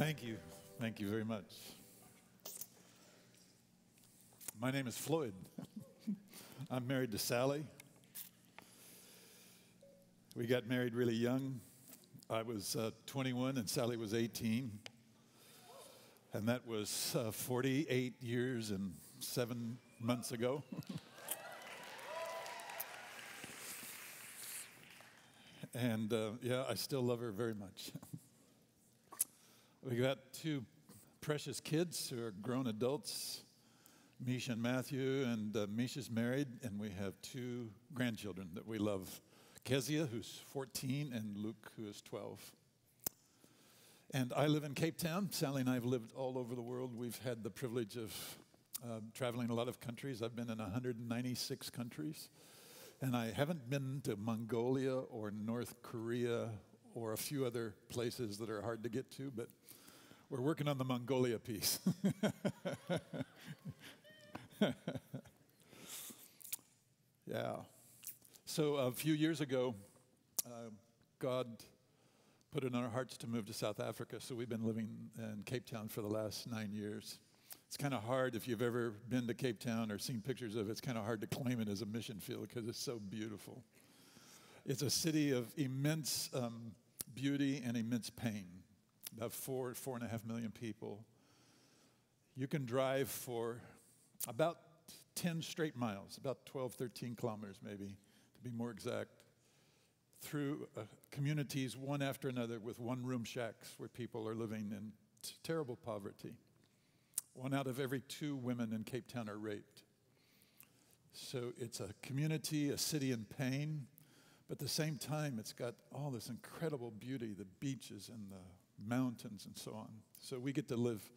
Thank you. Thank you very much. My name is Floyd. I'm married to Sally. We got married really young. I was 21 and Sally was 18. And that was 48 years and 7 months ago. And yeah, I still love her very much. We got two precious kids who are grown adults, Misha and Matthew, and Misha's married, and we have two grandchildren that we love, Kezia, who's 14, and Luke, who is 12. And I live in Cape Town. Sally and I have lived all over the world. We've had the privilege of traveling a lot of countries. I've been in 196 countries, and I haven't been to Mongolia or North Korea or a few other places that are hard to get to, but we're working on the Mongolia piece. Yeah. So a few years ago, God put it on our hearts to move to South Africa, so we've been living in Cape Town for the last 9 years. It's kind of hard, if you've ever been to Cape Town or seen pictures of it, it's kind of hard to claim it as a mission field because it's so beautiful. It's a city of immense beauty and immense pain, about 4.5 million people. You can drive for about 10 straight miles, about 12, 13 kilometers maybe, to be more exact, through communities one after another with one-room shacks where people are living in terrible poverty. 1 out of every 2 women in Cape Town are raped. So it's a community, a city in pain. But at the same time, it's got all this incredible beauty, the beaches and the mountains and so on. So we get to live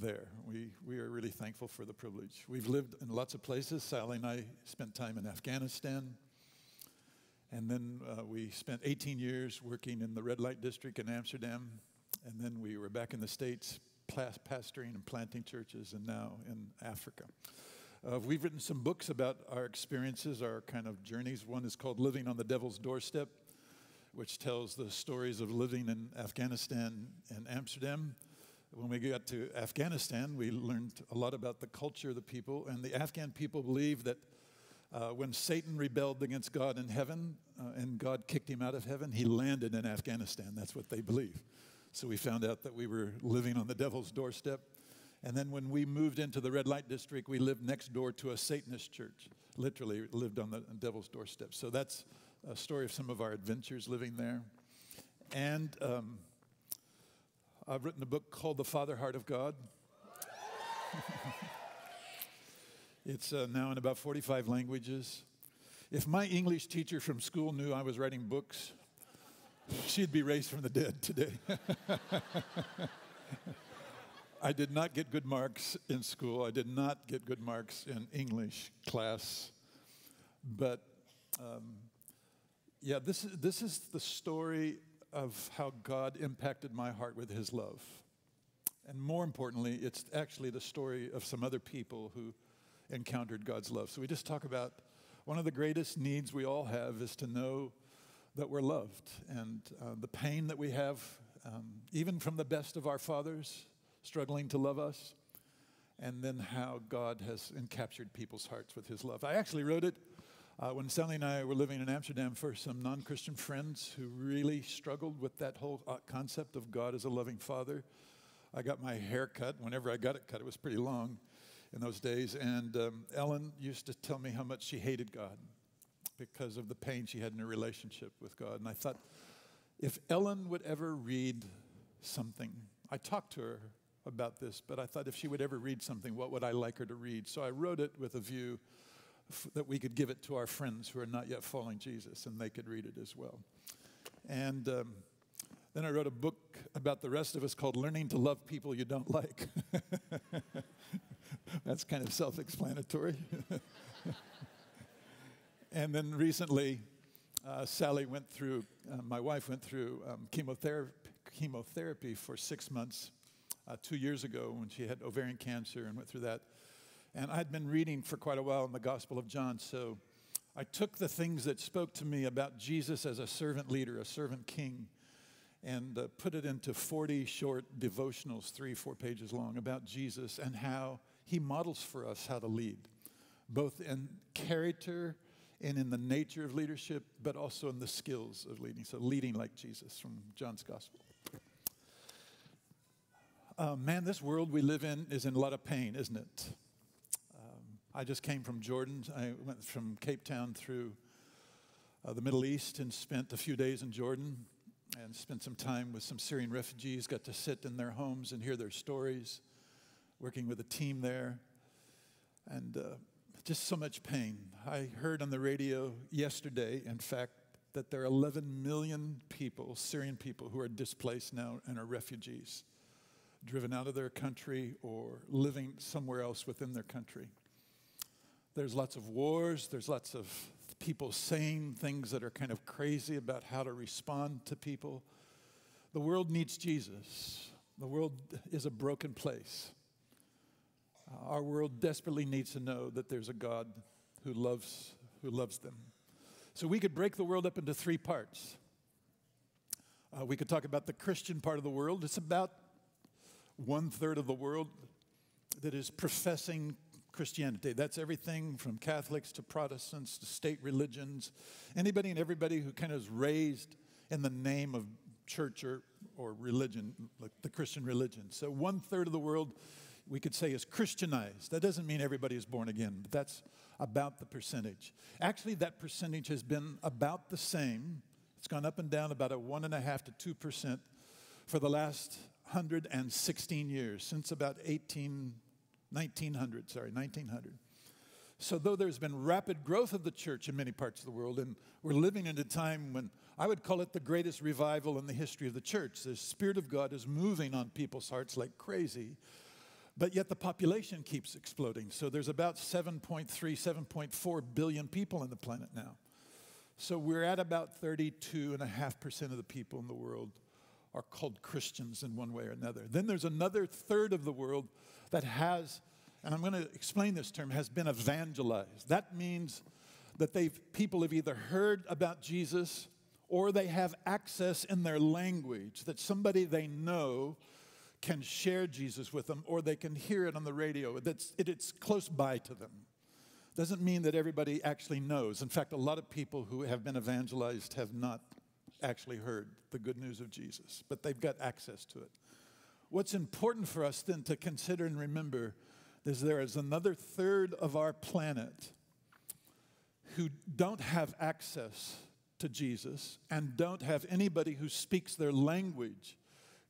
there. We are really thankful for the privilege. We've lived in lots of places. Sally and I spent time in Afghanistan. And then we spent 18 years working in the red light district in Amsterdam. And then we were back in the States pastoring and planting churches, and now in Africa. We've written some books about our experiences, our kind of journeys. One is called Living on the Devil's Doorstep, which tells the stories of living in Afghanistan and Amsterdam. When we got to Afghanistan, we learned a lot about the culture of the people. And the Afghan people believe that when Satan rebelled against God in heaven and God kicked him out of heaven, he landed in Afghanistan. That's what they believe. So we found out that we were living on the devil's doorstep. And then when we moved into the red light district, we lived next door to a Satanist church, literally lived on the devil's doorstep. So that's a story of some of our adventures living there. And I've written a book called The Father Heart of God. It's now in about 45 languages. If my English teacher from school knew I was writing books, she'd be raised from the dead today. I did not get good marks in school. I did not get good marks in English class. But yeah, this is the story of how God impacted my heart with his love. And more importantly, it's actually the story of some other people who encountered God's love. So we just talk about one of the greatest needs we all have is to know that we're loved. And the pain that we have, even from the best of our fathers, struggling to love us, and then how God has captured people's hearts with his love. I actually wrote it when Sally and I were living in Amsterdam for some non-Christian friends who really struggled with that whole concept of God as a loving father. I got my hair cut. Whenever I got it cut, it was pretty long in those days, and Ellen used to tell me how much she hated God because of the pain she had in her relationship with God, and I thought, if Ellen would ever read something, I talked to her about this, but I thought if she would ever read something, what would I like her to read? So I wrote it with a view that we could give it to our friends who are not yet following Jesus, and they could read it as well. And then I wrote a book about the rest of us called Learning to Love People You Don't Like. That's kind of self-explanatory. And then recently, Sally went through, my wife went through chemotherapy for 6 months. 2 years ago when she had ovarian cancer and went through that. And I'd been reading for quite a while in the Gospel of John, so I took the things that spoke to me about Jesus as a servant leader, a servant king, and put it into 40 short devotionals, 3-4 pages long, about Jesus and how he models for us how to lead, both in character and in the nature of leadership, but also in the skills of leading. So leading like Jesus from John's Gospel. Man, this world we live in is in a lot of pain, isn't it? I just came from Jordan. I went from Cape Town through the Middle East and spent a few days in Jordan and spent some time with some Syrian refugees, got to sit in their homes and hear their stories, working with a team there, and just so much pain. I heard on the radio yesterday, in fact, that there are 11 million people, Syrian people, who are displaced now and are refugees, driven out of their country or living somewhere else within their country. There's lots of wars, there's lots of people saying things that are kind of crazy about how to respond to people. The world needs Jesus. The world is a broken place. Our world desperately needs to know that there's a God who loves them. So we could break the world up into 3 parts. We could talk about the Christian part of the world. It's about 1/3 of the world that is professing Christianity. That's everything from Catholics to Protestants to state religions, anybody and everybody who kind of is raised in the name of church or religion, like the Christian religion. So 1/3 of the world, we could say, is Christianized. That doesn't mean everybody is born again, but that's about the percentage. Actually, that percentage has been about the same. It's gone up and down about a 1.5% to 2% for the last 116 years, since about 1900. So though there's been rapid growth of the church in many parts of the world, and we're living in a time when I would call it the greatest revival in the history of the church. The Spirit of God is moving on people's hearts like crazy, but yet the population keeps exploding. So there's about 7.3, 7.4 billion people on the planet now. So we're at about 32.5% of the people in the world are called Christians in one way or another. Then there's another 1/3 of the world that has, and I'm going to explain this term, has been evangelized. That means that people have either heard about Jesus or they have access in their language that somebody they know can share Jesus with them, or they can hear it on the radio. It's close by to them. Doesn't mean that everybody actually knows. In fact, a lot of people who have been evangelized have not actually heard the good news of Jesus, but they've got access to it. What's important for us then to consider and remember is there is another 1/3 of our planet who don't have access to Jesus and don't have anybody who speaks their language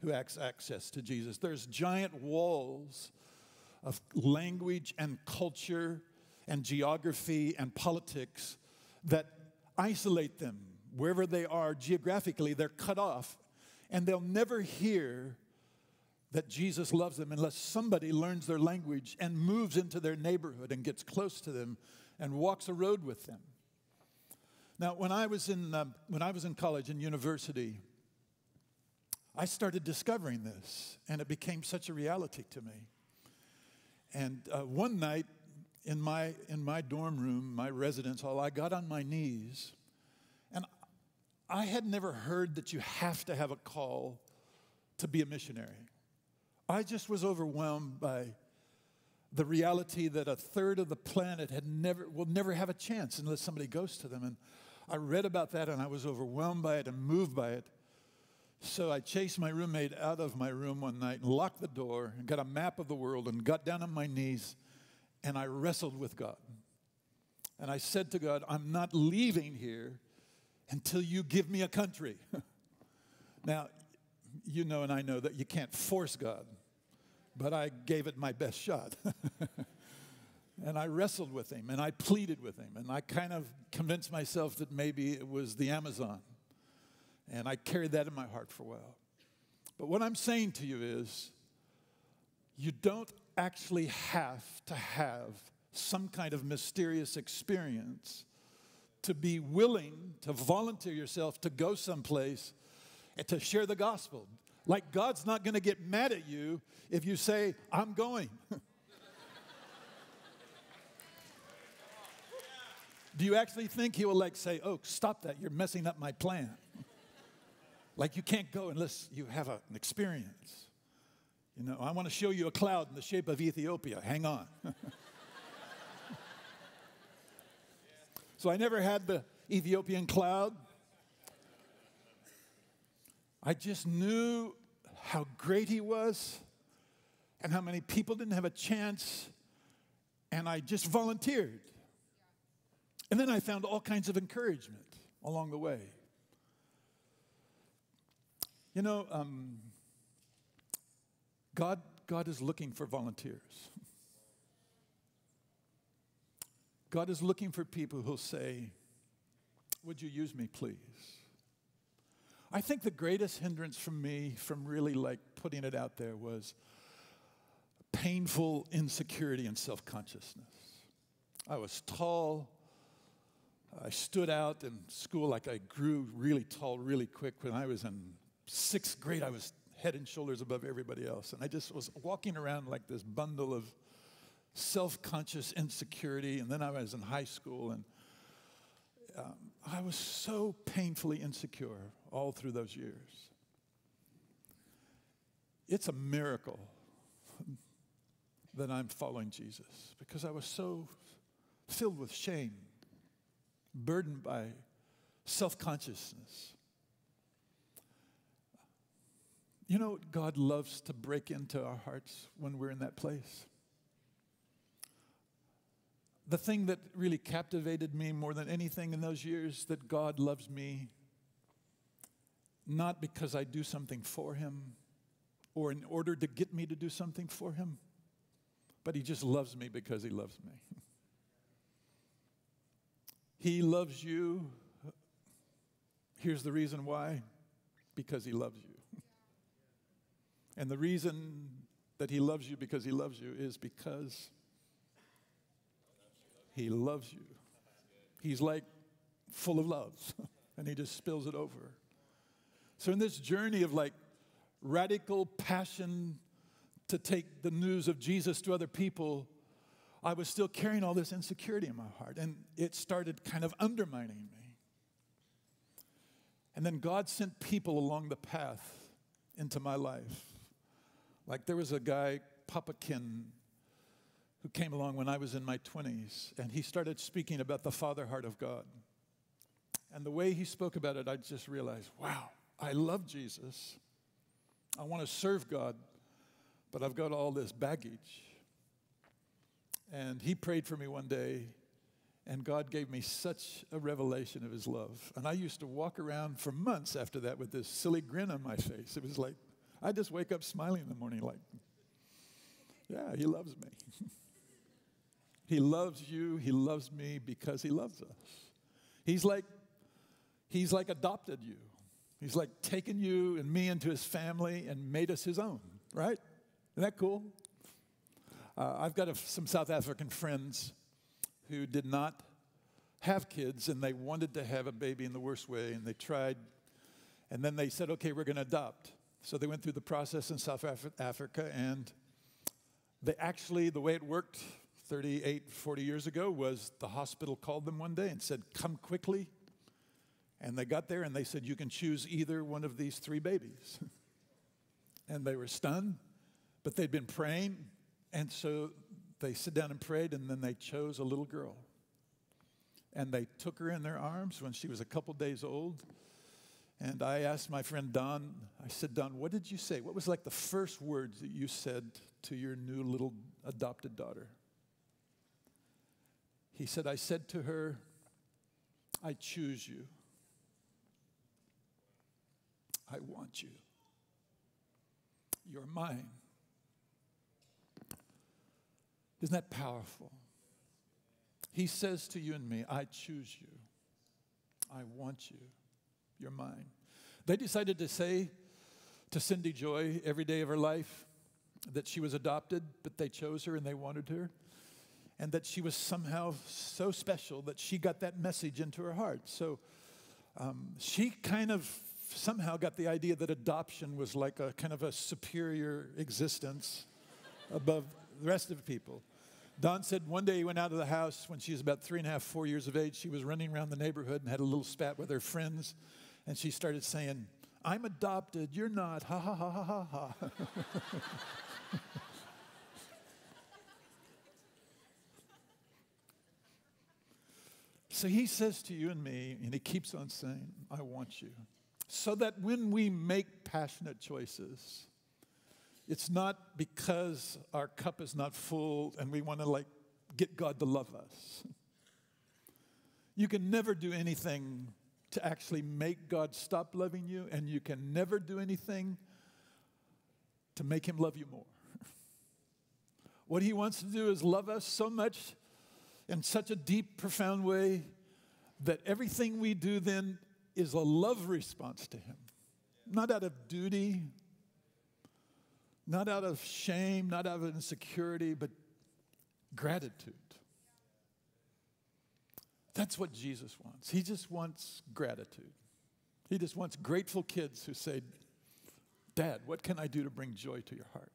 who has access to Jesus. There's giant walls of language and culture and geography and politics that isolate them. Wherever they are geographically, they're cut off, and they'll never hear that Jesus loves them unless somebody learns their language and moves into their neighborhood and gets close to them and walks a road with them. Now, when I was in college and university, I started discovering this, and it became such a reality to me. And one night in my dorm room, my residence hall, I got on my knees. I had never heard that you have to have a call to be a missionary. I just was overwhelmed by the reality that a 1/3 of the planet will never have a chance unless somebody goes to them. And I read about that, and I was overwhelmed by it and moved by it. So I chased my roommate out of my room one night and locked the door and got a map of the world and got down on my knees, and I wrestled with God. And I said to God, I'm not leaving here until you give me a country. Now, you know and I know that you can't force God, but I gave it my best shot. And I wrestled with him, and I pleaded with him, and I kind of convinced myself that maybe it was the Amazon. And I carried that in my heart for a while. But what I'm saying to you is, you don't actually have to have some kind of mysterious experience to be willing to volunteer yourself to go someplace and to share the gospel. Like, God's not going to get mad at you if you say, I'm going. Do you actually think he will, like, say, oh, stop that, you're messing up my plan? Like you can't go unless you have an experience. You know, I want to show you a cloud in the shape of Ethiopia. Hang on. So I never had the Ethiopian cloud. I just knew how great he was and how many people didn't have a chance. And I just volunteered. And then I found all kinds of encouragement along the way. You know, God is looking for volunteers. God is looking for people who'll say, would you use me, please? I think the greatest hindrance for me from really like putting it out there was painful insecurity and self-consciousness. I was tall. I stood out in school. Like I grew really tall really quick. When I was in 6th grade, I was head and shoulders above everybody else. And I just was walking around like this bundle of self-conscious insecurity. And then I was in high school, and I was so painfully insecure all through those years. It's a miracle that I'm following Jesus, because I was so filled with shame, burdened by self-consciousness. You know, God loves to break into our hearts when we're in that place. The thing that really captivated me more than anything in those years, that God loves me not because I do something for him or in order to get me to do something for him, but he just loves me because he loves me. He loves you. Here's the reason why. Because he loves you. And the reason that he loves you because he loves you is because he loves you. He's like full of love, and he just spills it over. So in this journey of like radical passion to take the news of Jesus to other people, I was still carrying all this insecurity in my heart, and it started kind of undermining me. And then God sent people along the path into my life. Like there was a guy, Papakin, who came along when I was in my 20s, and he started speaking about the Father Heart of God. And the way he spoke about it, I just realized, wow, I love Jesus. I want to serve God, but I've got all this baggage. And he prayed for me one day, and God gave me such a revelation of his love. And I used to walk around for months after that with this silly grin on my face. It was like, I just wake up smiling in the morning like, yeah, he loves me. He loves you. He loves me because he loves us. He's like adopted you. He's like taken you and me into his family and made us his own, right? Isn't that cool? I've got some South African friends who did not have kids, and they wanted to have a baby in the worst way, and they tried, and then they said, okay, we're going to adopt. So they went through the process in South Africa, and they actually, the way it worked 38, 40 years ago was the hospital called them one day and said, come quickly, and they got there, and they said, you can choose either one of these 3 babies, and they were stunned, but they'd been praying, and so they sit down and prayed, and then they chose a little girl. And they took her in their arms when she was a couple days old. And I asked my friend Don, I said, Don, what did you say? What was like the first words that you said to your new little adopted daughter? He said, I said to her, I choose you. I want you. You're mine. Isn't that powerful? He says to you and me, I choose you. I want you. You're mine. They decided to say to Cindy Joy every day of her life that she was adopted, but they chose her and they wanted her, and that she was somehow so special that she got that message into her heart. So she kind of somehow got the idea that adoption was like a kind of a superior existence above the rest of the people. Don said one day he went out of the house when she was about 3 and a half, 4 years of age. She was running around the neighborhood and had a little spat with her friends. And she started saying, I'm adopted, you're not, ha, ha, ha, ha, ha, ha. So he says to you and me, and he keeps on saying, I want you. So that when we make passionate choices, it's not because our cup is not full and we want to, like, get God to love us. You can never do anything to actually make God stop loving you, and you can never do anything to make him love you more. What he wants to do is love us so much in such a deep, profound way that everything we do then is a love response to him. Not out of duty, not out of shame, not out of insecurity, but gratitude. That's what Jesus wants. He just wants gratitude. He just wants grateful kids who say, Dad, what can I do to bring joy to your heart?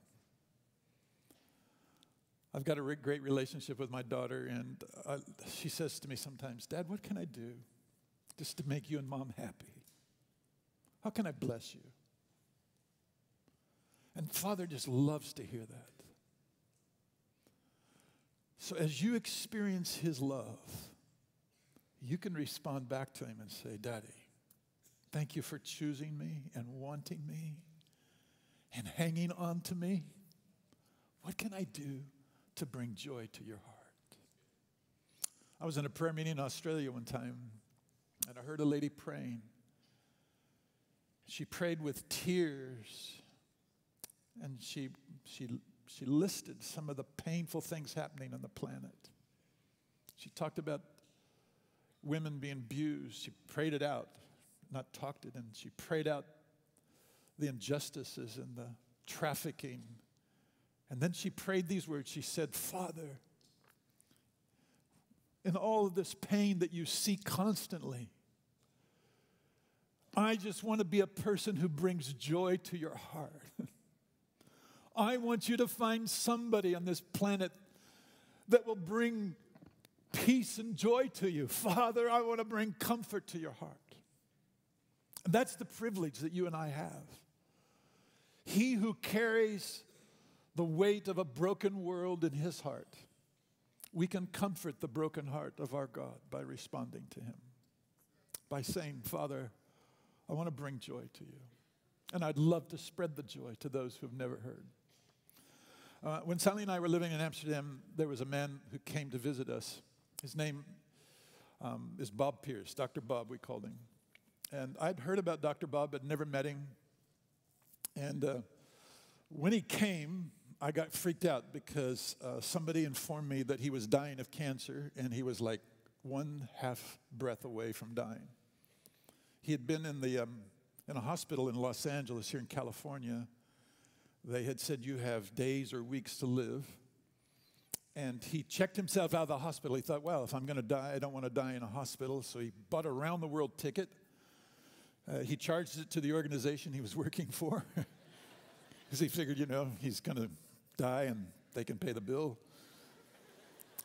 I've got a great relationship with my daughter, and she says to me sometimes, Dad, what can I do just to make you and Mom happy? How can I bless you? And Father just loves to hear that. So as you experience his love, you can respond back to him and say, Daddy, thank you for choosing me and wanting me and hanging on to me. What can I do to bring joy to your heart? I was in a prayer meeting in Australia one time, and I heard a lady praying. She prayed with tears, and she listed some of the painful things happening on the planet. She talked about women being abused. She prayed it out, not talked it, and she prayed out the injustices and the trafficking. And then she prayed these words. She said, Father, in all of this pain that you see constantly, I just want to be a person who brings joy to your heart. I want you to find somebody on this planet that will bring peace and joy to you. Father, I want to bring comfort to your heart. And that's the privilege that you and I have. He who carries the weight of a broken world in his heart, we can comfort the broken heart of our God by responding to him, by saying, Father, I want to bring joy to you. And I'd love to spread the joy to those who've never heard. When Sally and I were living in Amsterdam, there was a man who came to visit us. His name is Bob Pierce, Dr. Bob, we called him. And I'd heard about Dr. Bob, but never met him. And when he came, I got freaked out because somebody informed me that he was dying of cancer, and he was like one half breath away from dying. He had been in a hospital in Los Angeles here in California. They had said, you have days or weeks to live. And he checked himself out of the hospital. He thought, well, if I'm going to die, I don't want to die in a hospital. So he bought a round-the-world ticket. He charged it to the organization he was working for. Because he figured, you know, he's going to die and they can pay the bill.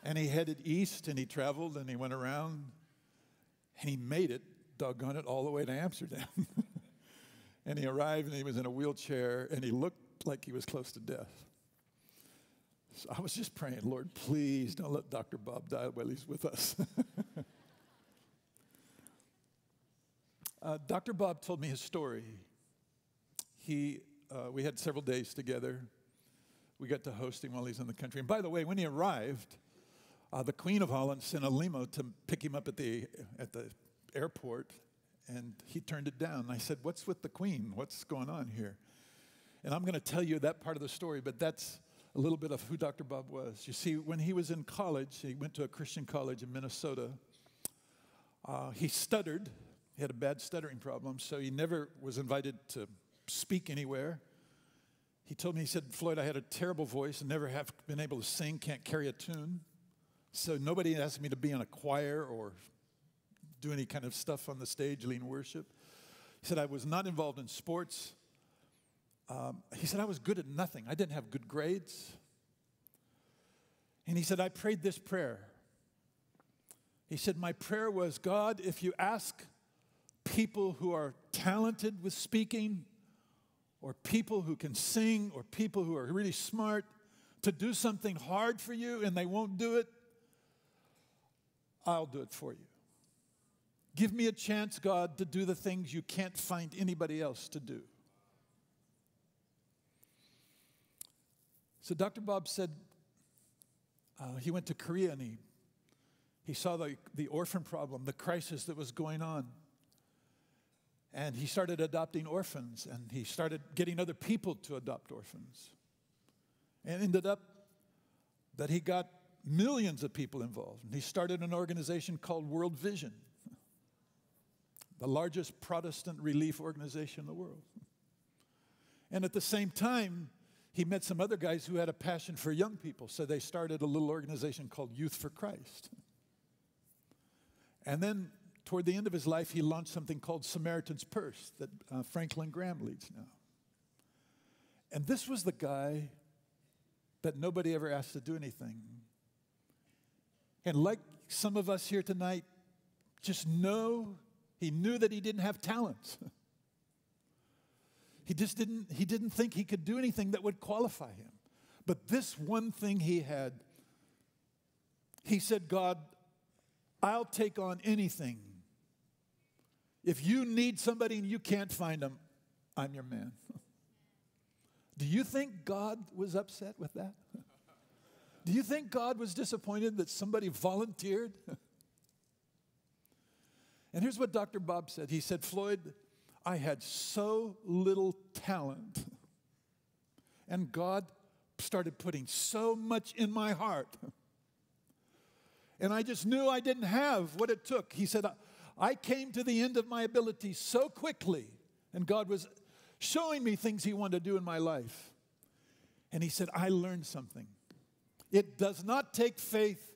And he headed east, and he traveled, and he went around, and he made it, doggone it, all the way to Amsterdam. And he arrived, and he was in a wheelchair, and he looked like he was close to death. So I was just praying, Lord, please don't let Dr. Bob die while he's with us. Dr. Bob told me his story. We had several days together. We got to host him while he's in the country. And by the way, when he arrived, the Queen of Holland sent a limo to pick him up at the airport, and he turned it down. And I said, what's with the Queen? What's going on here? And I'm going to tell you that part of the story, but that's a little bit of who Dr. Bob was. You see, when he was in college, he went to a Christian college in Minnesota. He stuttered. He had a bad stuttering problem, so he never was invited to speak anywhere. He told me, he said, Floyd, I had a terrible voice and never have been able to sing, can't carry a tune. So nobody asked me to be in a choir or do any kind of stuff on the stage, lean worship. He said, I was not involved in sports. He said, I was good at nothing. I didn't have good grades. And he said, I prayed this prayer. He said, my prayer was, God, if you ask people who are talented with speaking, or people who can sing, or people who are really smart, to do something hard for you and they won't do it, I'll do it for you. Give me a chance, God, to do the things you can't find anybody else to do. So Dr. Bob said, he went to Korea and he saw the orphan problem, the crisis that was going on. And he started adopting orphans, and he started getting other people to adopt orphans. And ended up that he got millions of people involved. And he started an organization called World Vision, the largest Protestant relief organization in the world. And at the same time, he met some other guys who had a passion for young people, so they started a little organization called Youth for Christ. And then, toward the end of his life, he launched something called Samaritan's Purse that Franklin Graham leads now. And this was the guy that nobody ever asked to do anything. And like some of us here tonight, just know he knew that he didn't have talent. He didn't think he could do anything that would qualify him. But this one thing he had, he said, God, I'll take on anything. If you need somebody and you can't find them, I'm your man. Do you think God was upset with that? Do you think God was disappointed that somebody volunteered? And here's what Dr. Bob said. He said, Floyd, I had so little talent, and God started putting so much in my heart. And I just knew I didn't have what it took. He said, I came to the end of my ability so quickly, and God was showing me things he wanted to do in my life. And he said, I learned something. It does not take faith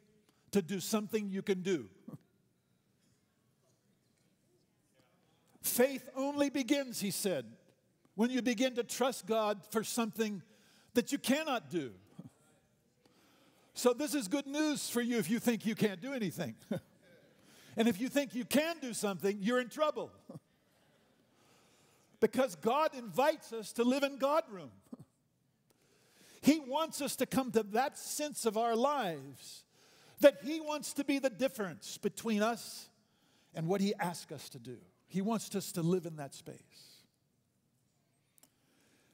to do something you can do. Faith only begins, he said, when you begin to trust God for something that you cannot do. So this is good news for you if you think you can't do anything. And if you think you can do something, you're in trouble. Because God invites us to live in God room. He wants us to come to that sense of our lives that he wants to be the difference between us and what he asks us to do. He wants us to live in that space.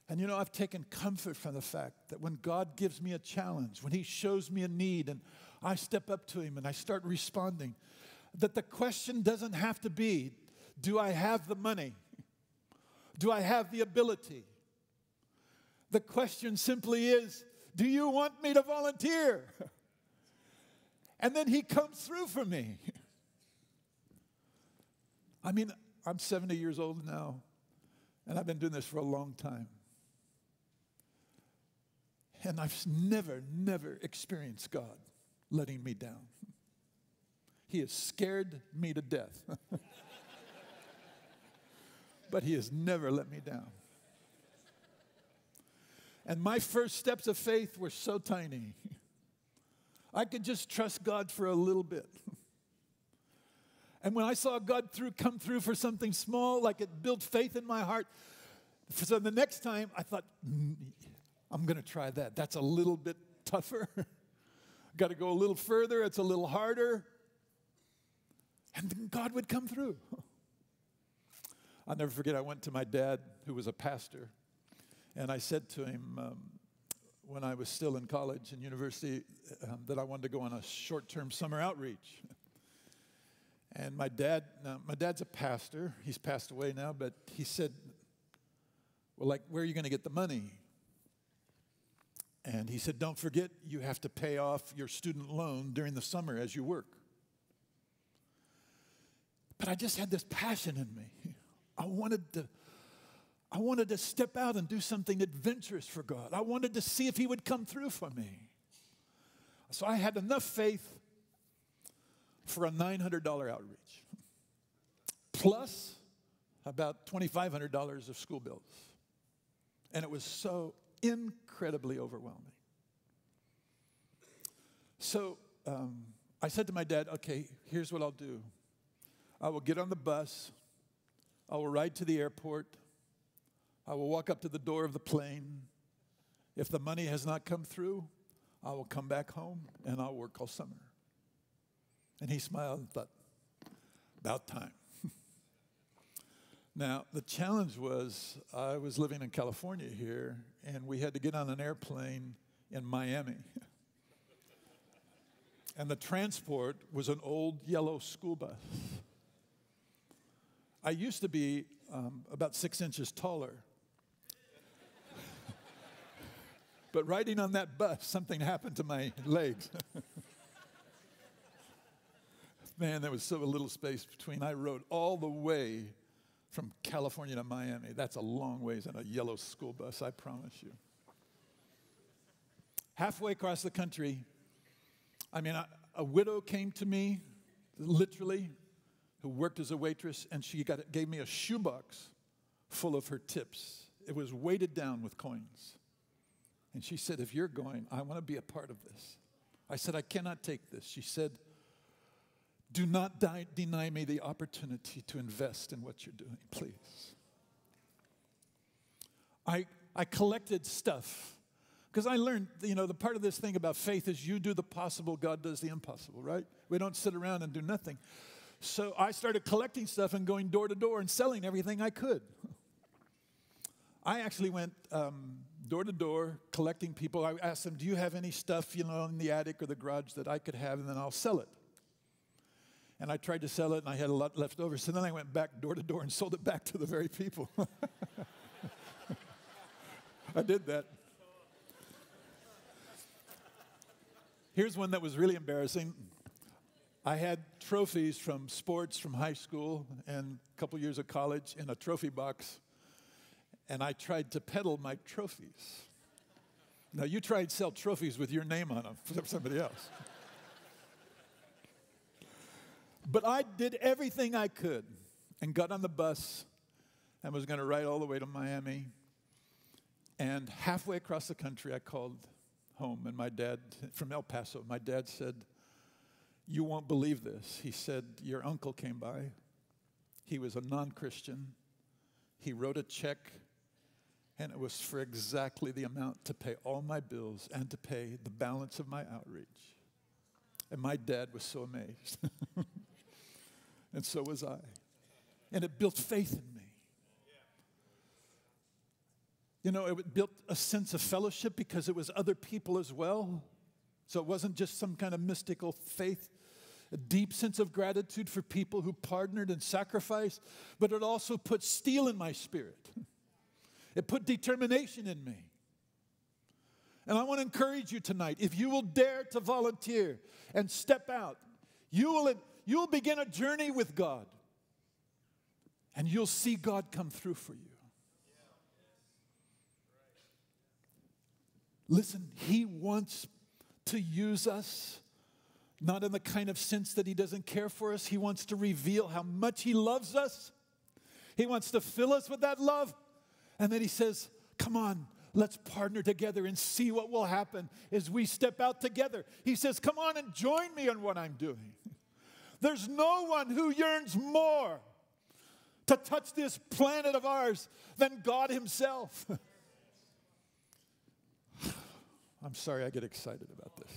And you know, I've taken comfort from the fact that when God gives me a challenge, when he shows me a need and I step up to him and I start responding, that the question doesn't have to be, do I have the money? Do I have the ability? The question simply is, do you want me to volunteer? And then he comes through for me. I mean, I'm 70 years old now, and I've been doing this for a long time. And I've never experienced God letting me down. He has scared me to death. But he has never let me down. And my first steps of faith were so tiny. I could just trust God for a little bit. And when I saw God come through for something small, like it built faith in my heart. So the next time, I thought, I'm going to try that. That's a little bit tougher. Got to go a little further. It's a little harder. And then God would come through. I'll never forget, I went to my dad, who was a pastor, and I said to him when I was still in college and university that I wanted to go on a short-term summer outreach. And my dad's a pastor. He's passed away now, but he said, well, like, where are you going to get the money? And he said, don't forget, you have to pay off your student loan during the summer as you work. But I just had this passion in me. I wanted to step out and do something adventurous for God. I wanted to see if he would come through for me. So I had enough faith for a $900 outreach, plus about $2,500 of school bills. And it was so incredibly overwhelming. So I said to my dad, okay, here's what I'll do. I will get on the bus, I will ride to the airport. I will walk up to the door of the plane. If the money has not come through, I will come back home and I'll work all summer. And he smiled and thought, about time. Now, the challenge was I was living in California here, and we had to get on an airplane in Miami. And the transport was an old yellow school bus. I used to be about 6 inches taller. But riding on that bus, something happened to my legs. Man, there was so little space between. I rode all the way from California to Miami. That's a long ways on a yellow school bus, I promise you. Halfway across the country, a widow came to me, literally, who worked as a waitress, and she gave me a shoebox full of her tips. It was weighted down with coins. And she said, if you're going, I want to be a part of this. I said, I cannot take this. She said, do not deny me the opportunity to invest in what you're doing, please. I collected stuff because I learned, the part of this thing about faith is you do the possible, God does the impossible, right? We don't sit around and do nothing. So I started collecting stuff and going door to door and selling everything I could. I actually went door to door collecting people. I asked them, do you have any stuff, in the attic or the garage that I could have, and then I'll sell it. And I tried to sell it, and I had a lot left over. So then I went back door to door and sold it back to the very people. I did that. Here's one that was really embarrassing. I had trophies from sports from high school and a couple years of college in a trophy box. And I tried to peddle my trophies. Now, you try and sell trophies with your name on them for somebody else. But I did everything I could and got on the bus and was going to ride all the way to Miami. And halfway across the country, I called home, and my dad, from El Paso, my dad said, you won't believe this. He said, your uncle came by. He was a non-Christian. He wrote a check, and it was for exactly the amount to pay all my bills and to pay the balance of my outreach. And my dad was so amazed. And so was I. And it built faith in me. It built a sense of fellowship because it was other people as well. So it wasn't just some kind of mystical faith, a deep sense of gratitude for people who partnered and sacrificed, but it also put steel in my spirit. It put determination in me. And I want to encourage you tonight, if you will dare to volunteer and step out, you will begin a journey with God. And you'll see God come through for you. Listen, He wants to use us, not in the kind of sense that He doesn't care for us. He wants to reveal how much He loves us. He wants to fill us with that love. And then He says, come on. Let's partner together and see what will happen as we step out together. He says, come on and join me in what I'm doing. There's no one who yearns more to touch this planet of ours than God Himself. I'm sorry I get excited about this.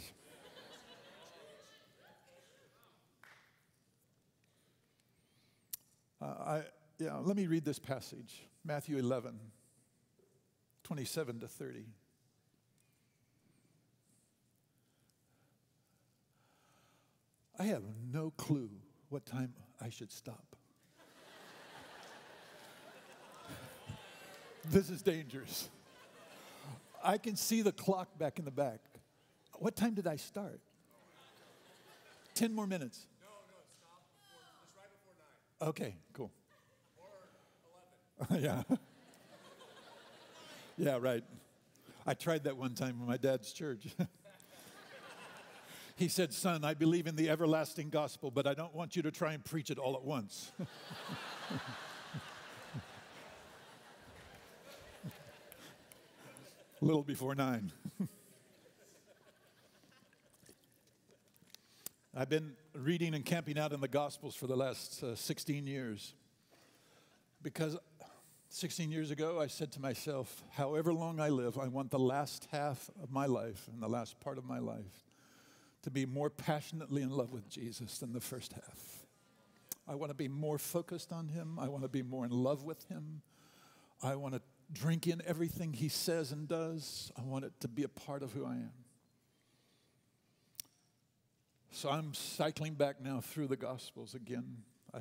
Let me read this passage, Matthew 11. 27 to 30. I have no clue what time I should stop. This is dangerous. I can see the clock back in the back. What time did I start? 10 more minutes. No, stop. It's right before 9. Okay, cool. Or 11. Yeah. Yeah, right. I tried that one time in my dad's church. He said, son, I believe in the everlasting gospel, but I don't want you to try and preach it all at once. A little before 9. I've been reading and camping out in the Gospels for the last 16 years. because 16 years ago, I said to myself, however long I live, I want the last half of my life and the last part of my life to be more passionately in love with Jesus than the first half. I want to be more focused on him. I want to be more in love with him. I want to drink in everything he says and does. I want it to be a part of who I am. So I'm cycling back now through the Gospels again. I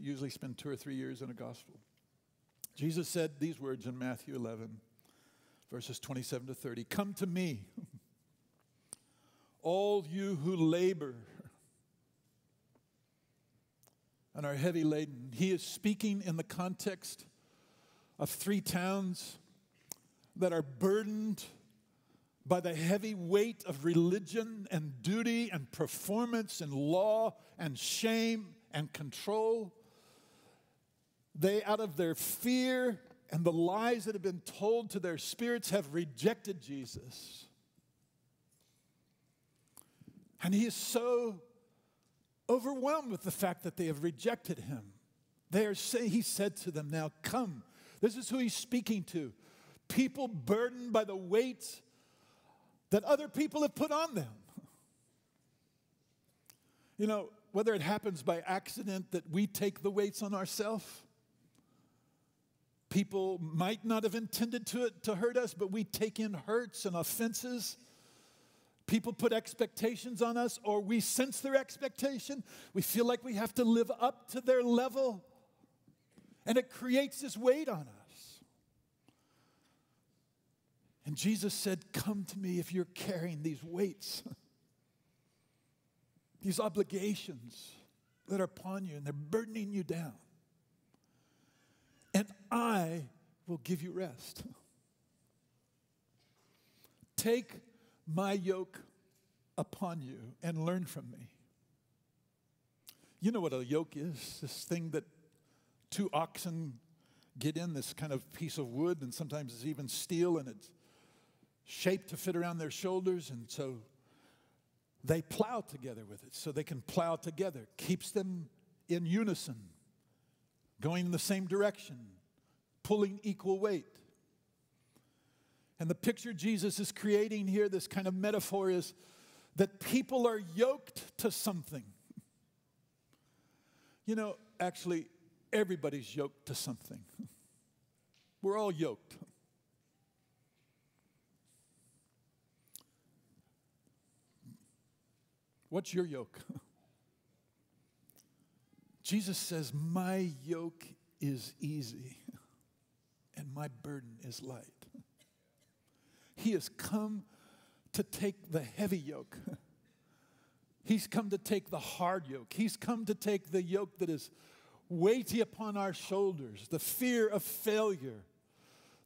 usually spend 2 or 3 years in a Gospel. Jesus said these words in Matthew 11, verses 27 to 30. Come to me, all you who labor and are heavy laden. He is speaking in the context of 3 towns that are burdened by the heavy weight of religion and duty and performance and law and shame and control. They, out of their fear and the lies that have been told to their spirits, have rejected Jesus. And he is so overwhelmed with the fact that they have rejected him. He said to them, now come. This is who he's speaking to. People burdened by the weight that other people have put on them. You know, whether it happens by accident that we take the weights on ourselves, people might not have intended to hurt us, but we take in hurts and offenses. People put expectations on us, or we sense their expectation. We feel like we have to live up to their level. And it creates this weight on us. And Jesus said, come to me if you're carrying these weights, these obligations that are upon you, and they're burdening you down. And I will give you rest. Take my yoke upon you and learn from me. You know what a yoke is? This thing that 2 oxen get in, this kind of piece of wood, and sometimes it's even steel, and it's shaped to fit around their shoulders, and so they plow together with it, so they can plow together. Keeps them in unison, going in the same direction, pulling equal weight. And the picture Jesus is creating here, this kind of metaphor, is that people are yoked to something. You know, actually, everybody's yoked to something. We're all yoked. What's your yoke? Jesus says, my yoke is easy and my burden is light. He has come to take the heavy yoke. He's come to take the hard yoke. He's come to take the yoke that is weighty upon our shoulders, the fear of failure,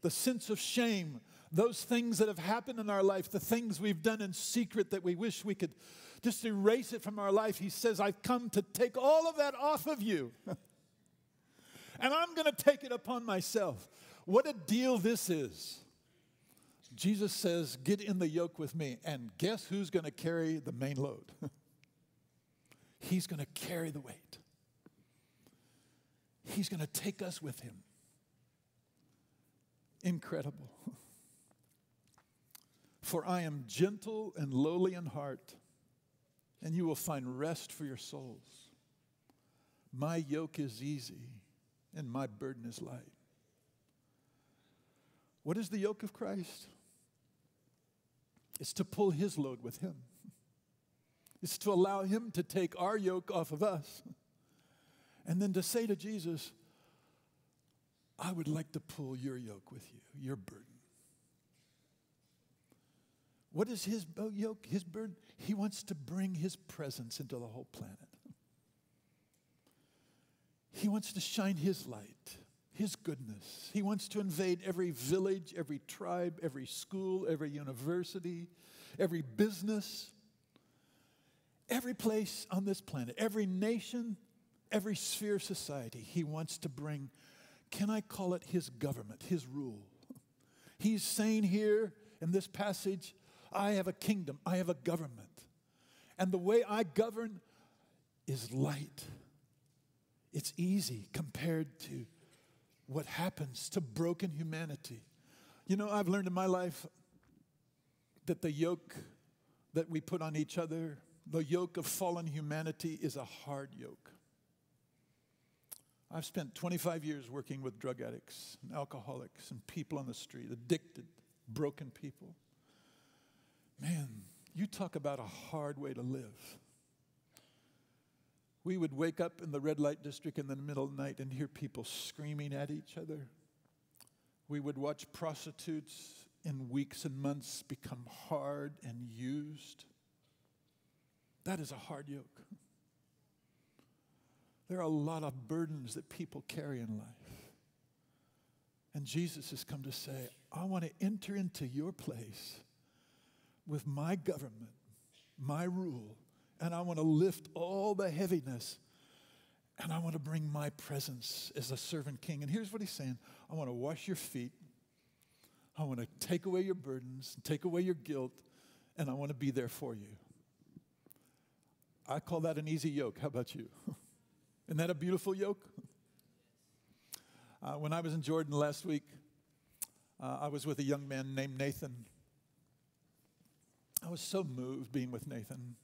the sense of shame, those things that have happened in our life, the things we've done in secret that we wish we could just erase it from our life. He says, I've come to take all of that off of you. And I'm going to take it upon myself. What a deal this is. Jesus says, get in the yoke with me. And guess who's going to carry the main load? He's going to carry the weight. He's going to take us with him. Incredible. For I am gentle and lowly in heart, and you will find rest for your souls. My yoke is easy, and my burden is light. What is the yoke of Christ? It's to pull his load with him. It's to allow him to take our yoke off of us. And then to say to Jesus, I would like to pull your yoke with you, your burden. What is his yoke, his burden? He wants to bring his presence into the whole planet. He wants to shine his light, his goodness. He wants to invade every village, every tribe, every school, every university, every business, every place on this planet, every nation, every sphere of society. He wants to bring, can I call it his government, his rule? He's saying here in this passage, I have a kingdom, I have a government. And the way I govern is light. It's easy compared to what happens to broken humanity. You know, I've learned in my life that the yoke that we put on each other, the yoke of fallen humanity, is a hard yoke. I've spent 25 years working with drug addicts and alcoholics and people on the street, addicted, broken people. Man, you talk about a hard way to live. We would wake up in the red light district in the middle of the night and hear people screaming at each other. We would watch prostitutes in weeks and months become hard and used. That is a hard yoke. There are a lot of burdens that people carry in life. And Jesus has come to say, I want to enter into your place with my government, my rule, and I want to lift all the heaviness, and I want to bring my presence as a servant king. And here's what he's saying. I want to wash your feet. I want to take away your burdens, take away your guilt, and I want to be there for you. I call that an easy yoke. How about you? Isn't that a beautiful yoke? When I was in Jordan last week, I was with a young man named Nathan. I was so moved being with Nathan.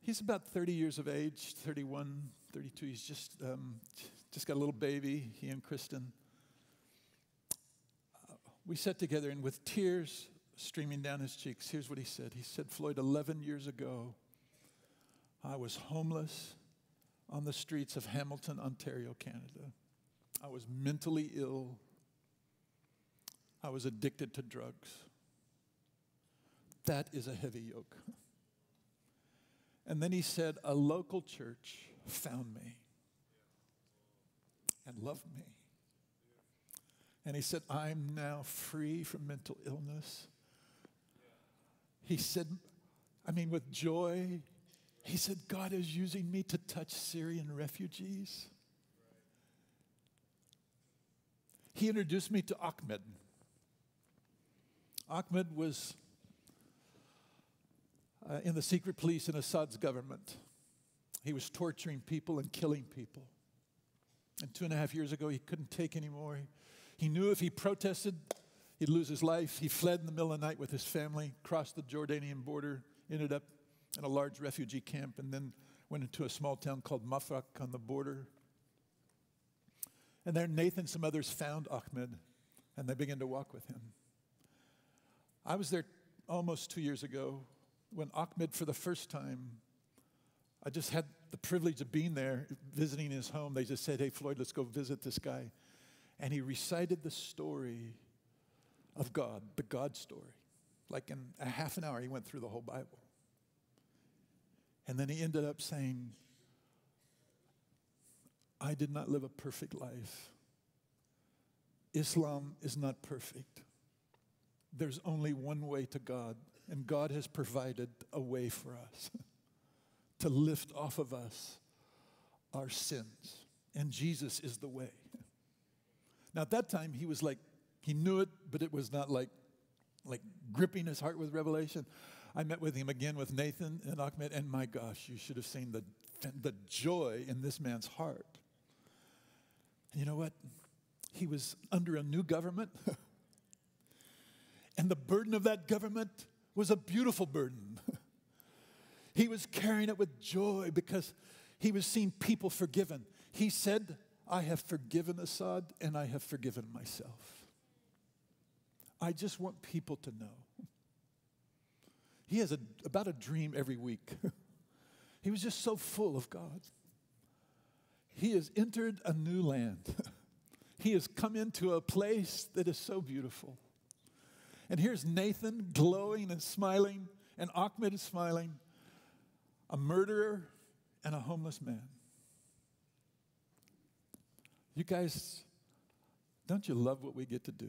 He's about 30 years of age, 31, 32. He's just got a little baby, he and Kristen. We sat together, and with tears streaming down his cheeks, here's what he said. He said, Floyd, 11 years ago, I was homeless on the streets of Hamilton, Ontario, Canada. I was mentally ill. I was addicted to drugs. That is a heavy yoke. And then he said, a local church found me and loved me. And he said, I'm now free from mental illness. He said, I mean, with joy, he said, God is using me to touch Syrian refugees. He introduced me to Ahmed. Ahmed was in the secret police in Assad's government. He was torturing people and killing people. And 2.5 years ago, he couldn't take anymore. He knew if he protested, he'd lose his life. He fled in the middle of the night with his family, crossed the Jordanian border, ended up in a large refugee camp, and then went into a small town called Mafraq on the border. And there Nathan and some others found Ahmed, and they began to walk with him. I was there almost 2 years ago when Ahmed, for the first time, I just had the privilege of being there, visiting his home. They just said, hey, Floyd, let's go visit this guy. And he recited the story of God, the God story. Like in a half an hour, he went through the whole Bible. And then he ended up saying, I did not live a perfect life. Islam is not perfect. There's only one way to God, and God has provided a way for us to lift off of us our sins. And Jesus is the way. Now, at that time, he was like, he knew it, but it was not like gripping his heart with revelation. I met with him again with Nathan and Ahmed, and my gosh, you should have seen the joy in this man's heart. And you know what? He was under a new government, and the burden of that government was a beautiful burden. He was carrying it with joy because he was seeing people forgiven. He said, I have forgiven Assad, and I have forgiven myself. I just want people to know. He has about a dream every week. He was just so full of God. He has entered a new land. He has come into a place that is so beautiful. And here's Nathan glowing and smiling, and Ahmed is smiling, a murderer and a homeless man. You guys, don't you love what we get to do?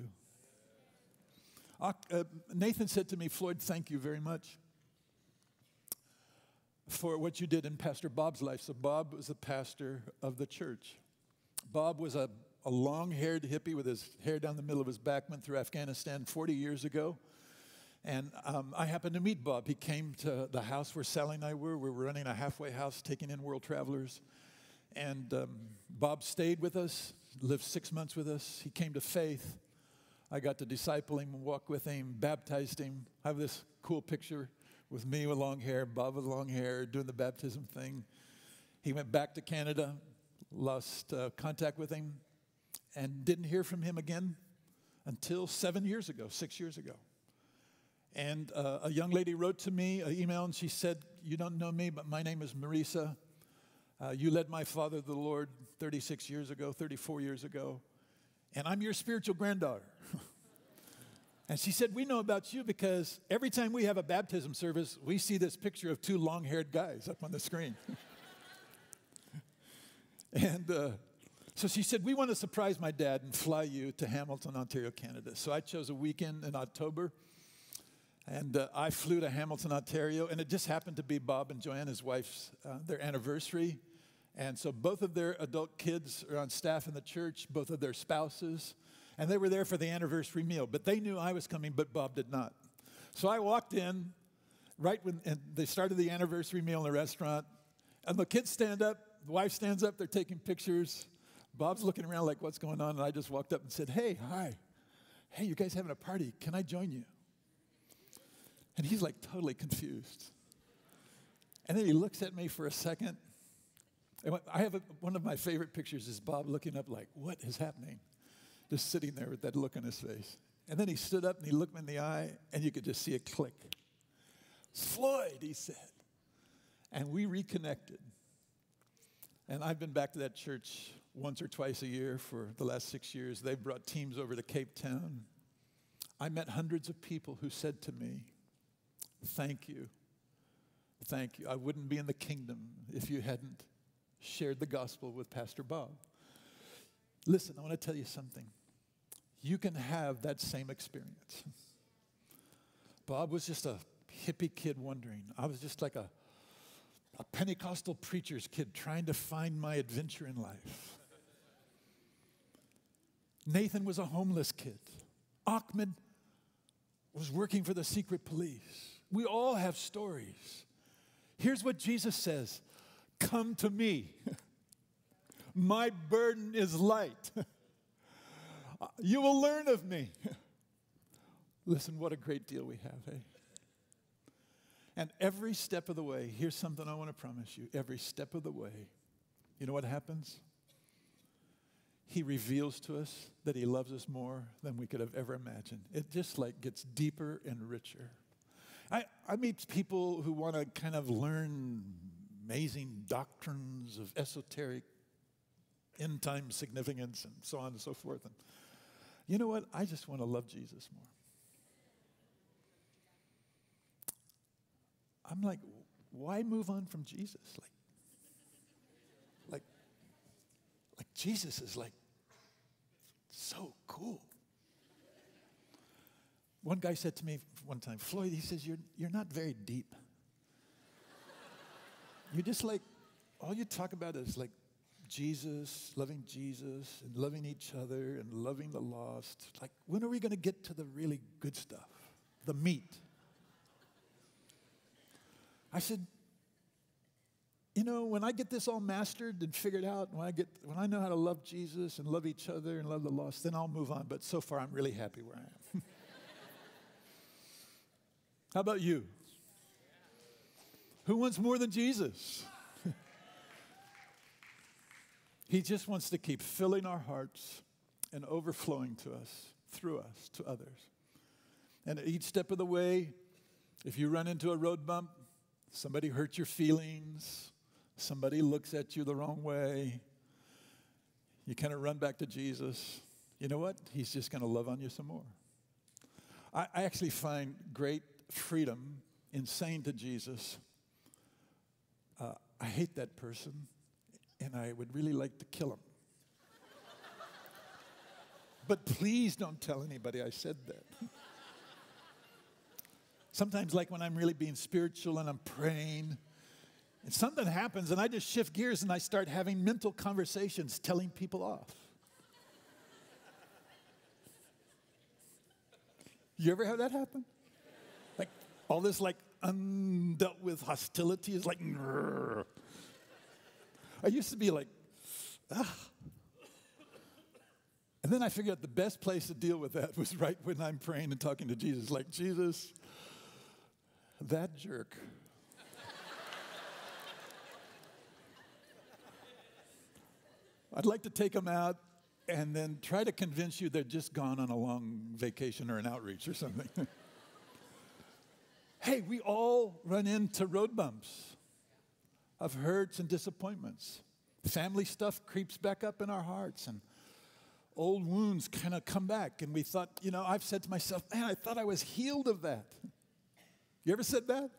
Nathan said to me, Floyd, thank you very much for what you did in Pastor Bob's life. So Bob was the pastor of the church. Bob was a long-haired hippie with his hair down the middle of his back, went through Afghanistan 40 years ago. And I happened to meet Bob. He came to the house where Sally and I were. We were running a halfway house, taking in world travelers. And Bob stayed with us. lived 6 months with us. He came to faith. I got to disciple him, walk with him, baptized him. I have this cool picture with me with long hair, Bob with long hair, doing the baptism thing. He went back to Canada, lost contact with him, and didn't hear from him again until 6 years ago. And a young lady wrote to me an email, and she said, "You don't know me, but my name is Marisa. You led my father to the Lord 36 years ago, 34 years ago. And I'm your spiritual granddaughter." And she said, "We know about you because every time we have a baptism service, we see this picture of two long-haired guys up on the screen." And so she said, "We want to surprise my dad and fly you to Hamilton, Ontario, Canada." So I chose a weekend in October, and I flew to Hamilton, Ontario, and it just happened to be Bob and Joanne, his wife's, their anniversary. And so both of their adult kids are on staff in the church, both of their spouses, and they were there for the anniversary meal. But they knew I was coming, but Bob did not. So I walked in right when and they started the anniversary meal in the restaurant, and the kids stand up, the wife stands up, they're taking pictures. Bob's looking around like, "What's going on?" And I just walked up and said, "Hey, hi. Hey, you guys having a party? Can I join you?" And he's like totally confused. And then he looks at me for a second. I have one of my favorite pictures is Bob looking up like, "What is happening?" Just sitting there with that look on his face. And then he stood up and he looked me in the eye, and you could just see a click. "Floyd," he said. And we reconnected. And I've been back to that church once or twice a year for the last 6 years. They've brought teams over to Cape Town. I met hundreds of people who said to me, "Thank you. Thank you. I wouldn't be in the kingdom if you hadn't shared the gospel with Pastor Bob." Listen, I want to tell you something. You can have that same experience. Bob was just a hippie kid wandering. I was just like a Pentecostal preacher's kid trying to find my adventure in life. Nathan was a homeless kid. Ahmed was working for the secret police. We all have stories. Here's what Jesus says: "Come to me. My burden is light. You will learn of me." Listen, what a great deal we have, eh? And every step of the way, here's something I want to promise you. Every step of the way, you know what happens? He reveals to us that he loves us more than we could have ever imagined. It just like gets deeper and richer. I meet people who want to kind of learn amazing doctrines of esoteric end-time significance and so on and so forth. And you know what? I just want to love Jesus more. I'm like, why move on from Jesus? Like Jesus is like so cool. One guy said to me one time, "Floyd," he says, you're not very deep. You just like, all you talk about is like Jesus, and loving each other, and loving the lost. Like, when are we going to get to the really good stuff, the meat? I said, you know, when I get this all mastered and figured out, when I know how to love Jesus and love each other and love the lost, then I'll move on. But so far, I'm really happy where I am. How about you? Who wants more than Jesus? He just wants to keep filling our hearts and overflowing to us, through us, to others. And at each step of the way, if you run into a road bump, somebody hurts your feelings, somebody looks at you the wrong way, you kind of run back to Jesus. You know what? He's just going to love on you some more. I actually find great freedom in saying to Jesus, "I hate that person, and I would really like to kill him. But please don't tell anybody I said that." Sometimes, like when I'm really being spiritual and I'm praying, and something happens, and I just shift gears, and I start having mental conversations, telling people off. You ever have that happen? Like, all this, like, undealt with hostility is like, grrr. I used to be like, ah. And then I figured out the best place to deal with that was right when I'm praying and talking to Jesus. Like, Jesus, that jerk. I'd like to take them out and then try to convince you they're just gone on a long vacation or an outreach or something. Hey, we all run into road bumps of hurts and disappointments. Family stuff creeps back up in our hearts, and old wounds kind of come back. And we thought, you know, I've said to myself, man, I thought I was healed of that. You ever said that?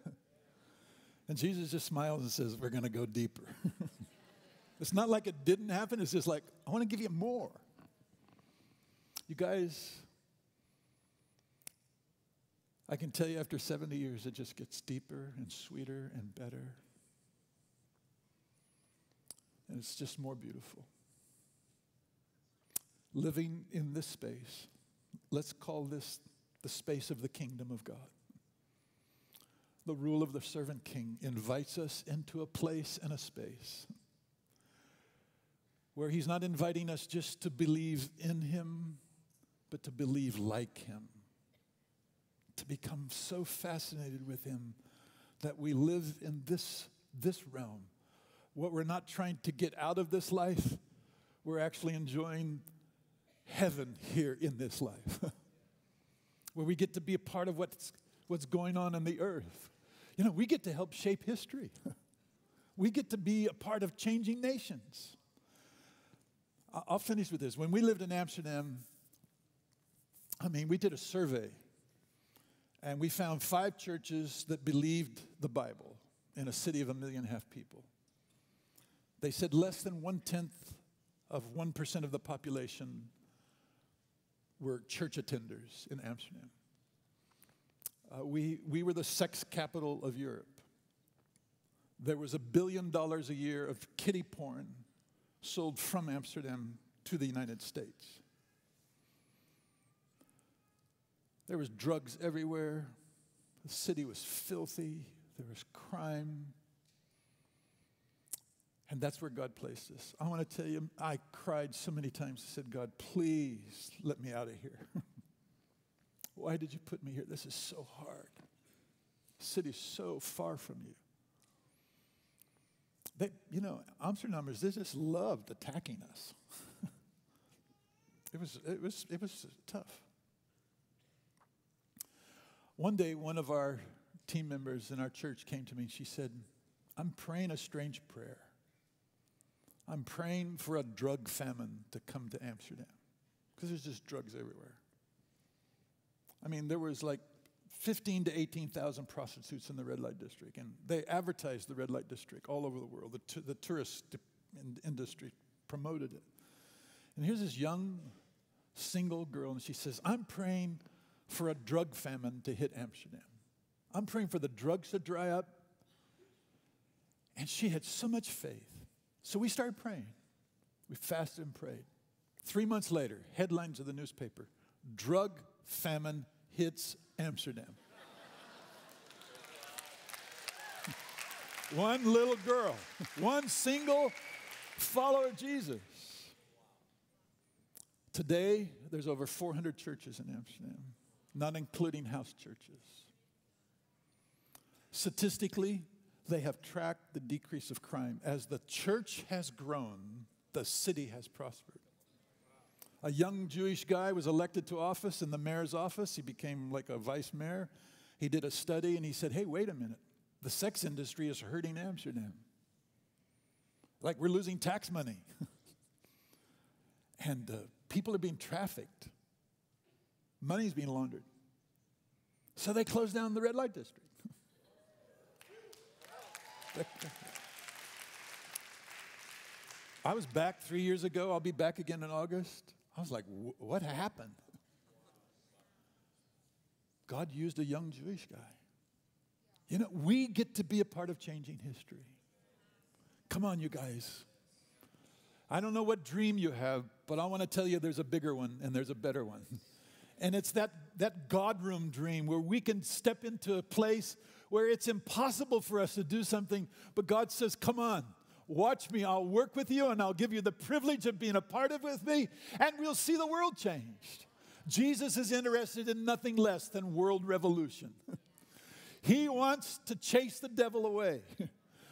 And Jesus just smiles and says, we're going to go deeper. It's not like it didn't happen. It's just like, I want to give you more. You guys, I can tell you after 70 years, it just gets deeper and sweeter and better. And it's just more beautiful. Living in this space, let's call this the space of the kingdom of God. The rule of the servant king invites us into a place and a space where he's not inviting us just to believe in him, but to believe like him, to become so fascinated with him that we live in this realm. What we're not trying to get out of this life, we're actually enjoying heaven here in this life, where we get to be a part of what's going on the earth. You know, we get to help shape history. We get to be a part of changing nations. I'll finish with this. When we lived in Amsterdam, I mean, we did a survey, and we found 5 churches that believed the Bible in a city of 1.5 million people. They said less than 1/10 of 1% of the population were church attenders in Amsterdam. We were the sex capital of Europe. There was $1 billion a year of kiddie porn sold from Amsterdam to the United States. There was drugs everywhere. The city was filthy. There was crime. And that's where God placed us. I want to tell you, I cried so many times. I said, God, please let me out of here. Why did you put me here? This is so hard. The city's so far from you. You know, Amsterdammers, they just loved attacking us. It was tough. One day, one of our team members in our church came to me and she said, I'm praying a strange prayer. I'm praying for a drug famine to come to Amsterdam because there's just drugs everywhere. I mean, there was like 15,000 to 18,000 prostitutes in the red light district, and they advertised the red light district all over the world. The tourist industry promoted it. And here's this young, single girl, and she says, I'm praying for a drug famine to hit Amsterdam. I'm praying for the drugs to dry up. And she had so much faith. So we started praying. We fasted and prayed. 3 months later, headlines of the newspaper, drug famine hits Amsterdam. One little girl, one single follower of Jesus. Today, there's over 400 churches in Amsterdam, not including house churches. Statistically, they have tracked the decrease of crime. As the church has grown, the city has prospered. A young Jewish guy was elected to office in the mayor's office. He became like a vice mayor. He did a study and he said, hey, wait a minute. The sex industry is hurting Amsterdam. Like, we're losing tax money. And people are being trafficked. Money's being laundered. So they closed down the red light district. I was back 3 years ago. I'll be back again in August. I was like, what happened? God used a young Jewish guy. You know, we get to be a part of changing history. Come on, you guys. I don't know what dream you have, but I want to tell you there's a bigger one and there's a better one. And it's that God room dream where we can step into a place where it's impossible for us to do something, but God says, come on, watch me, I'll work with you and I'll give you the privilege of being a part of it with me, and we'll see the world changed. Jesus is interested in nothing less than world revolution. He wants to chase the devil away.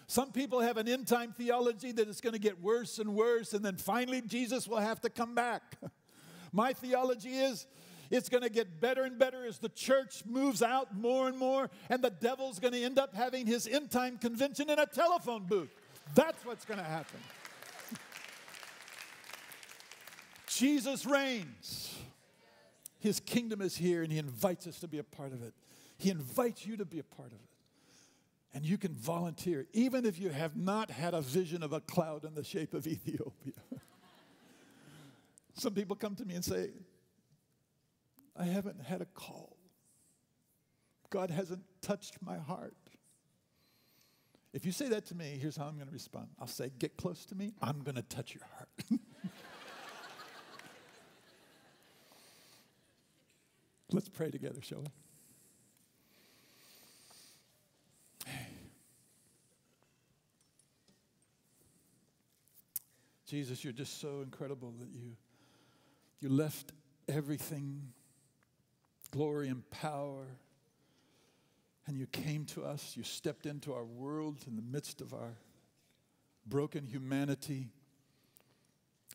Some people have an end-time theology that it's going to get worse and worse, and then finally Jesus will have to come back. My theology is it's going to get better and better as the church moves out more and more, and the devil's going to end up having his end-time convention in a telephone booth. That's what's going to happen. Jesus reigns. His kingdom is here, and he invites us to be a part of it. He invites you to be a part of it. And you can volunteer, even if you have not had a vision of a cloud in the shape of Ethiopia. Some people come to me and say, I haven't had a call. God hasn't touched my heart. If you say that to me, here's how I'm going to respond. I'll say, get close to me. I'm going to touch your heart. Let's pray together, shall we? Jesus, you're just so incredible that you left everything, glory and power, and you came to us. You stepped into our world in the midst of our broken humanity,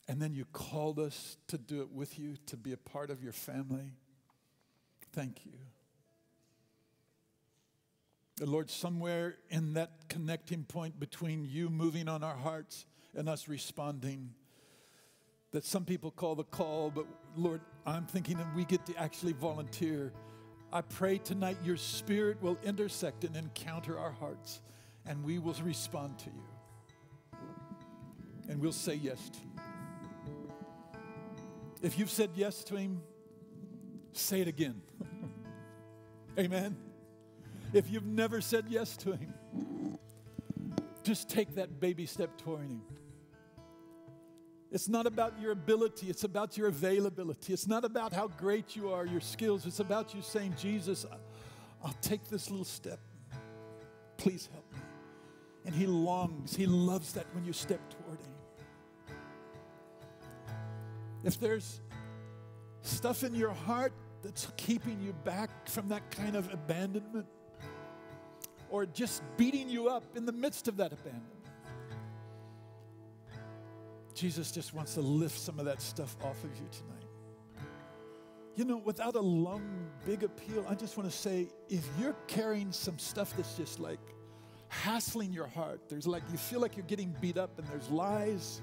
and then you called us to do it with you, to be a part of your family. Thank you. Lord, somewhere in that connecting point between you moving on our hearts and us responding, that some people call the call, but Lord, I'm thinking that we get to actually volunteer. I pray tonight your spirit will intersect and encounter our hearts, and we will respond to you, and we'll say yes to you. If you've said yes to him, say it again. Amen. If you've never said yes to him, just take that baby step toward him. It's not about your ability. It's about your availability. It's not about how great you are, your skills. It's about you saying, Jesus, I'll take this little step. Please help me. And he longs. He loves that when you step toward him. If there's stuff in your heart that's keeping you back from that kind of abandonment, or just beating you up in the midst of that abandonment, Jesus just wants to lift some of that stuff off of you tonight. You know, without a long, big appeal, I just want to say, if you're carrying some stuff that's just like hassling your heart, there's like, you feel like you're getting beat up and there's lies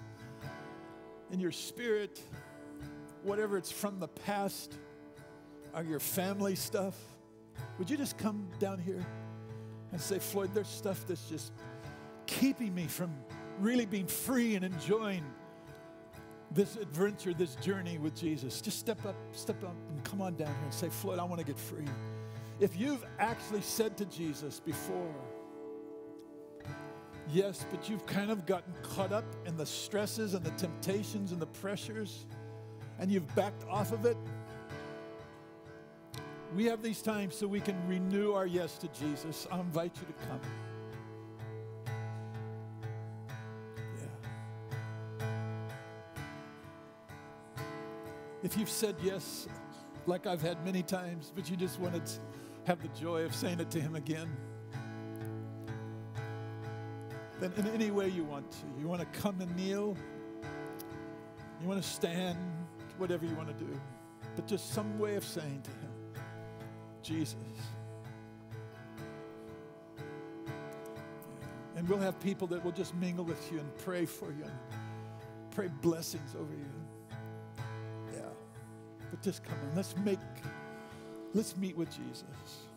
in your spirit, whatever it's from the past or your family stuff, would you just come down here and say, Floyd, there's stuff that's just keeping me from really being free and enjoying this adventure, this journey with Jesus. Just step up, and come on down here and say, Floyd, I want to get free. If you've actually said to Jesus before, yes, but you've kind of gotten caught up in the stresses and the temptations and the pressures, and you've backed off of it, we have these times so we can renew our yes to Jesus. I invite you to come. Yeah. If you've said yes, like I've had many times, but you just wanted to have the joy of saying it to him again, then in any way you want to. You want to come and kneel. You want to stand, whatever you want to do. But just some way of saying to him, Jesus. And we'll have people that will just mingle with you and pray for you and pray blessings over you. Yeah. But just come on. Let's meet with Jesus.